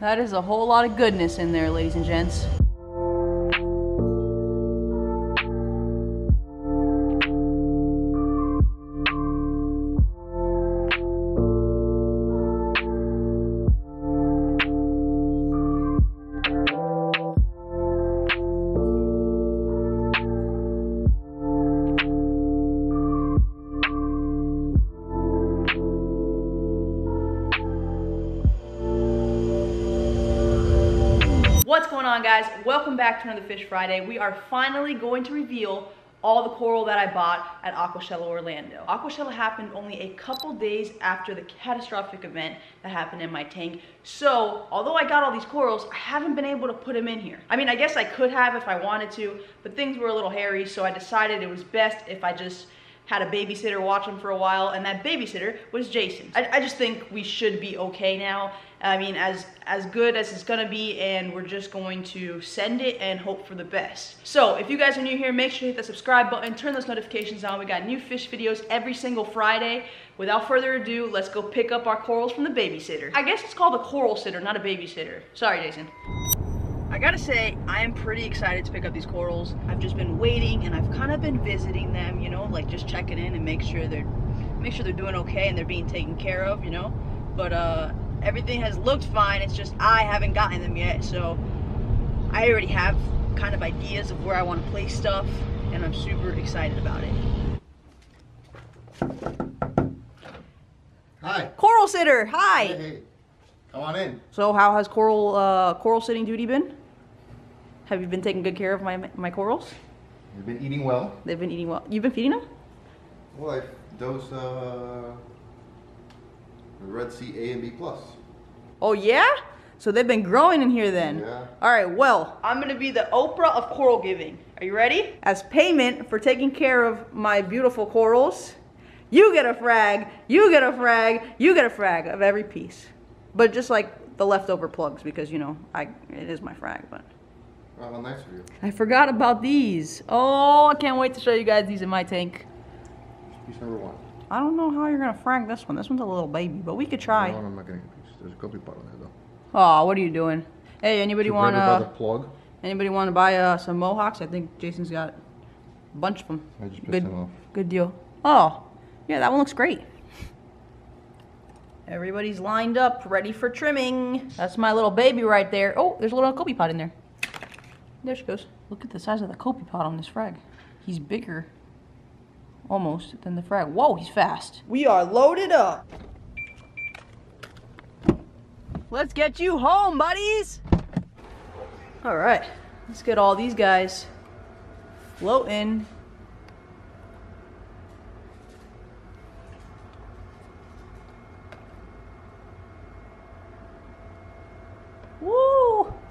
That is a whole lot of goodness in there, ladies and gents. Guys, welcome back to another Fish Friday. We are finally going to reveal all the coral that I bought at Aquashella Orlando. Aquashella happened only a couple days after the catastrophic event that happened in my tank. So although I got all these corals, I haven't been able to put them in here. I mean, I guess I could have if I wanted to, but things were a little hairy, so I decided it was best if I just had a babysitter watch them for a while, and that babysitter was Jason. I just think we should be okay now. I mean, as good as it's gonna be, and we're just going to send it and hope for the best. So if you guys are new here, make sure you hit the subscribe button, turn those notifications on. We got new fish videos every single Friday. Without further ado, let's go pick up our corals from the babysitter. I guess it's called a coral sitter, not a babysitter. Sorry, Jason. I gotta say, I am pretty excited to pick up these corals. I've just been waiting, and I've kind of been visiting them, you know, like just checking in and make sure they're doing okay and they're being taken care of, you know. But everything has looked fine. It's just I haven't gotten them yet, so I already have kind of ideas of where I want to place stuff, and I'm super excited about it. Hi. Coral sitter. Hi. Hey, hey. Come on in. So how has coral sitting duty been? Have you been taking good care of my corals? They've been eating well. They've been eating well. You've been feeding them? Well, I dose Red Sea A and B+. Oh, yeah? So they've been growing in here then? Yeah. All right, well, I'm going to be the Oprah of coral giving. Are you ready? As payment for taking care of my beautiful corals, you get a frag, you get a frag, you get a frag of every piece. But just like the leftover plugs, because, you know, it is my frag, but. Well, how nice of you. I forgot about these. Oh, I can't wait to show you guys these in my tank. Piece number one. I don't know how you're going to frag this one. This one's a little baby, but we could try. No, I'm not getting a piece. There's a copy part on there, though. Oh, what are you doing? Hey, anybody want to... Anybody want to buy some Mohawks? I think Jason's got a bunch of them. I just pissed him off. Good deal. Oh, yeah, that one looks great. Everybody's lined up, ready for trimming. That's my little baby right there. Oh, there's a little Kopi pod in there. There she goes. Look at the size of the Kopi pod on this frag. He's bigger, almost, than the frag. Whoa, he's fast. We are loaded up. Let's get you home, buddies. All right, let's get all these guys floating.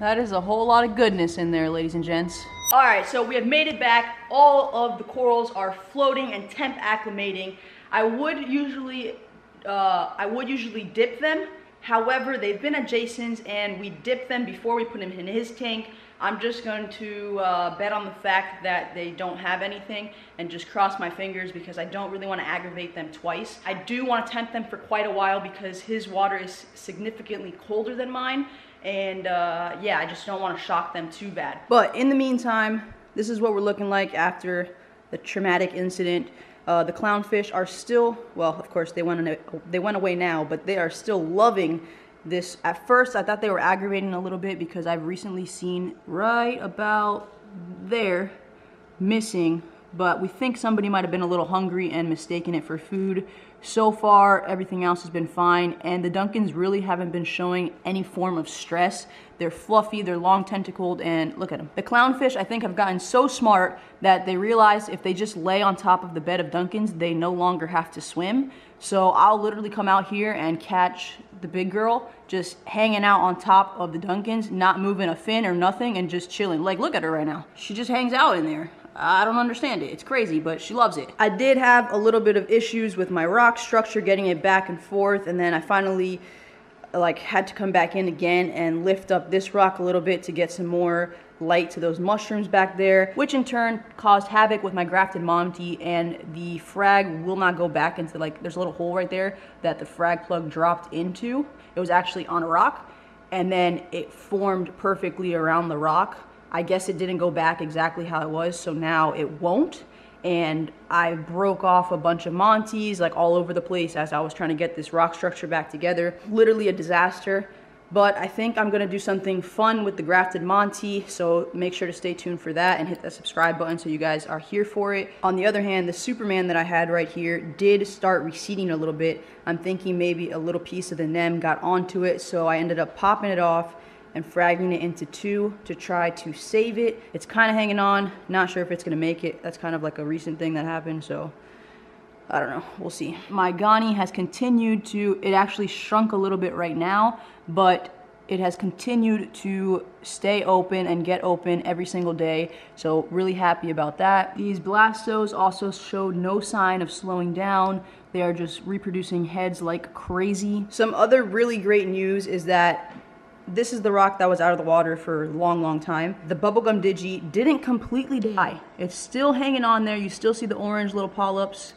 That is a whole lot of goodness in there, ladies and gents. All right, so we have made it back. All of the corals are floating and temp acclimating. I would usually dip them. However, they've been at Jason's, and we dipped them before we put them in his tank. I'm just going to bet on the fact that they don't have anything and just cross my fingers, because I don't really want to aggravate them twice. I do want to tempt them for quite a while because his water is significantly colder than mine. And yeah, I just don't want to shock them too bad. But in the meantime, this is what we're looking like after the traumatic incident. The clownfish are still, well, of course they went away now, but they are still loving this. At first, I thought they were aggravating a little bit because I've recently seen right about there missing, but we think somebody might have been a little hungry and mistaken it for food. So far, everything else has been fine, and the Duncans really haven't been showing any form of stress. They're fluffy, they're long tentacled, and look at them. The clownfish, I think, have gotten so smart that they realize if they just lay on top of the bed of Duncans, they no longer have to swim. So I'll literally come out here and catch the big girl just hanging out on top of the Duncans, not moving a fin or nothing, and just chilling. Like, look at her right now. She just hangs out in there. I don't understand it. It's crazy, but she loves it. I did have a little bit of issues with my rock structure, getting it back and forth, and then I finally like had to come back in again and lift up this rock a little bit to get some more light to those mushrooms back there, which in turn caused havoc with my grafted Monty, and the frag will not go back into, like, there's a little hole right there that the frag plug dropped into. It was actually on a rock, and then it formed perfectly around the rock. I guess it didn't go back exactly how it was, so now it won't. And I broke off a bunch of Monties like all over the place as I was trying to get this rock structure back together. Literally a disaster. But I think I'm gonna do something fun with the grafted Monty, so make sure to stay tuned for that and hit that subscribe button so you guys are here for it. On the other hand, the Superman that I had right here did start receding a little bit. I'm thinking maybe a little piece of the NEM got onto it, so I ended up popping it off and fragging it into two to try to save it. It's kind of hanging on, not sure if it's gonna make it. That's kind of like a recent thing that happened, so I don't know, we'll see. My Ghani has continued to, it actually shrunk a little bit right now, but it has continued to stay open and get open every single day, so really happy about that. These Blastos also showed no sign of slowing down. They are just reproducing heads like crazy. Some other really great news is that this is the rock that was out of the water for a long, long time. The Bubblegum Digi didn't completely die. It's still hanging on there. You still see the orange little polyps.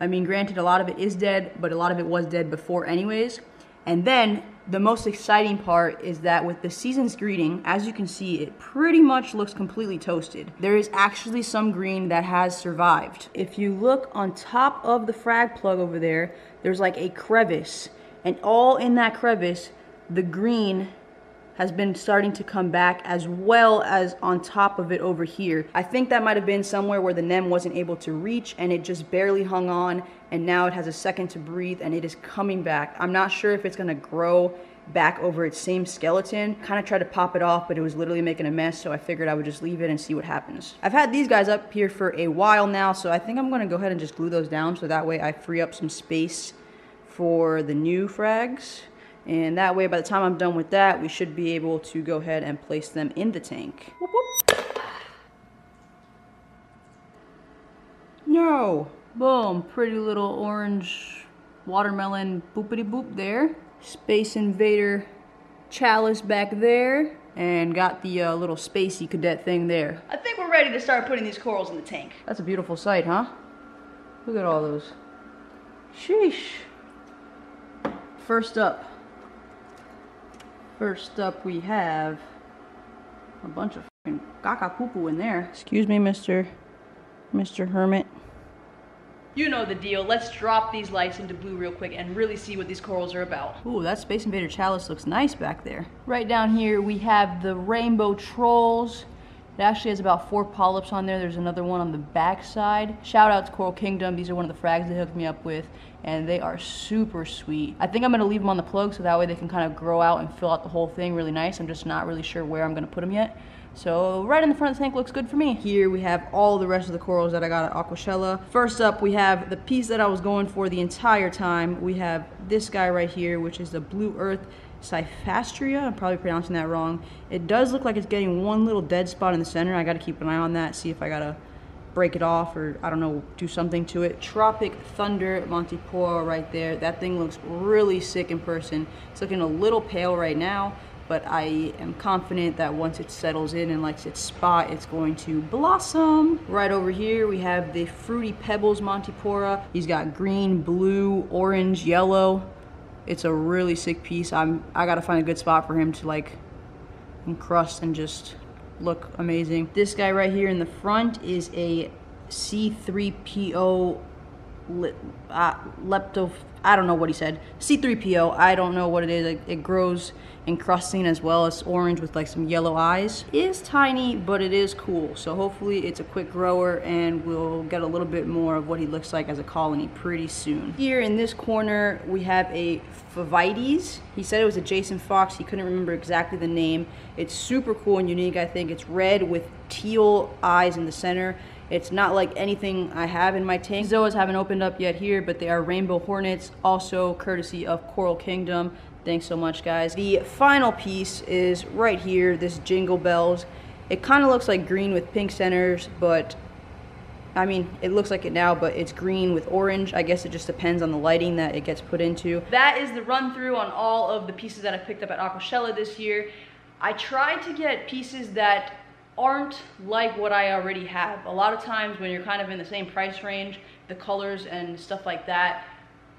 I mean, granted, a lot of it is dead, but a lot of it was dead before anyways. And then the most exciting part is that with the season's greeting, as you can see, it pretty much looks completely toasted. There is actually some green that has survived. If you look on top of the frag plug over there, there's like a crevice, and all in that crevice, the green has been starting to come back, as well as on top of it over here. I think that might have been somewhere where the NEM wasn't able to reach and it just barely hung on, and now it has a second to breathe and it is coming back. I'm not sure if it's gonna grow back over its same skeleton. Kind of tried to pop it off, but it was literally making a mess, so I figured I would just leave it and see what happens. I've had these guys up here for a while now, so I think I'm gonna go ahead and just glue those down so that way I free up some space for the new frags. And that way, by the time I'm done with that, we should be able to go ahead and place them in the tank. Whoop, whoop. No. Boom. Pretty little orange watermelon boopity boop there. Space Invader chalice back there. And got the little spacey cadet thing there. I think we're ready to start putting these corals in the tank. That's a beautiful sight, huh? Look at all those. Sheesh. First up, we have a bunch of fucking caca poo-poo in there. Excuse me, Mr. Hermit. You know the deal. Let's drop these lights into blue real quick and really see what these corals are about. Ooh, that Space Invader chalice looks nice back there. Right down here, we have the Rainbow Trolls. It actually has about 4 polyps on there. There's another one on the back side. Shout out to Coral Kingdom. These are one of the frags they hooked me up with, and they are super sweet. I think I'm gonna leave them on the plug so that way they can kind of grow out and fill out the whole thing really nice. I'm just not really sure where I'm gonna put them yet. So right in the front of the tank looks good for me. Here we have all the rest of the corals that I got at Aquashella. First up, we have the piece that I was going for the entire time. We have this guy right here, which is the Blue Earth Cyphastria. I'm probably pronouncing that wrong. It does look like it's getting one little dead spot in the center. I gotta keep an eye on that, see if I gotta break it off or, I don't know, do something to it. Tropic Thunder Montipora right there. That thing looks really sick in person. It's looking a little pale right now, but I am confident that once it settles in and likes its spot, it's going to blossom. Right over here, we have the Fruity Pebbles Montipora. He's got green, blue, orange, yellow. It's a really sick piece. I gotta find a good spot for him to like encrust and just look amazing. This guy right here in the front is a C3PO lepto, I don't know what he said. C3PO, I don't know what it is. It grows encrusting as well as orange with like some yellow eyes. It is tiny, but it is cool. So hopefully it's a quick grower and we'll get a little bit more of what he looks like as a colony pretty soon. Here in this corner, we have a Favites. He said it was a Jason Fox. He couldn't remember exactly the name. It's super cool and unique, I think. It's red with teal eyes in the center. It's not like anything I have in my tank. Zoas haven't opened up yet here, but they are Rainbow Hornets, also courtesy of Coral Kingdom. Thanks so much, guys. The final piece is right here, this Jingle Bells. It kind of looks like green with pink centers, but I mean, it looks like it now, but it's green with orange. I guess it just depends on the lighting that it gets put into. That is the run through on all of the pieces that I picked up at Aquashella this year. I tried to get pieces that aren't like what I already have. A lot of times when you're kind of in the same price range, the colors and stuff like that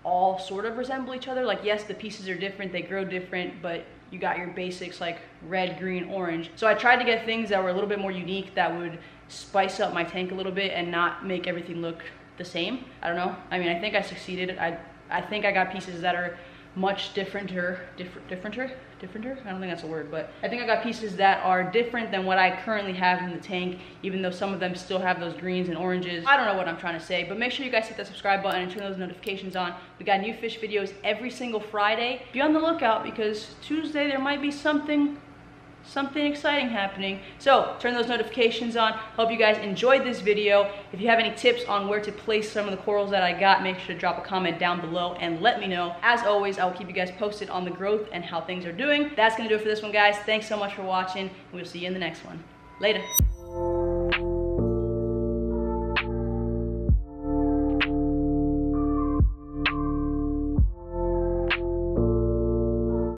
all sort of resemble each other. Like, yes, the pieces are different, they grow different, but you got your basics like red, green, orange. So I tried to get things that were a little bit more unique that would spice up my tank a little bit and not make everything look the same. I don't know. I mean, I think I succeeded. I think I got pieces that are much differenter. I don't think that's a word, but I think I got pieces that are different than what I currently have in the tank, even though some of them still have those greens and oranges. I don't know what I'm trying to say, but make sure you guys hit that subscribe button and turn those notifications on. We got new fish videos every single Friday. Be on the lookout because Tuesday there might be something exciting happening. So turn those notifications on. Hope you guys enjoyed this video. If you have any tips on where to place some of the corals that I got, make sure to drop a comment down below and let me know. As always, I will keep you guys posted on the growth and how things are doing. That's gonna do it for this one, guys. Thanks so much for watching. We'll see you in the next one. Later.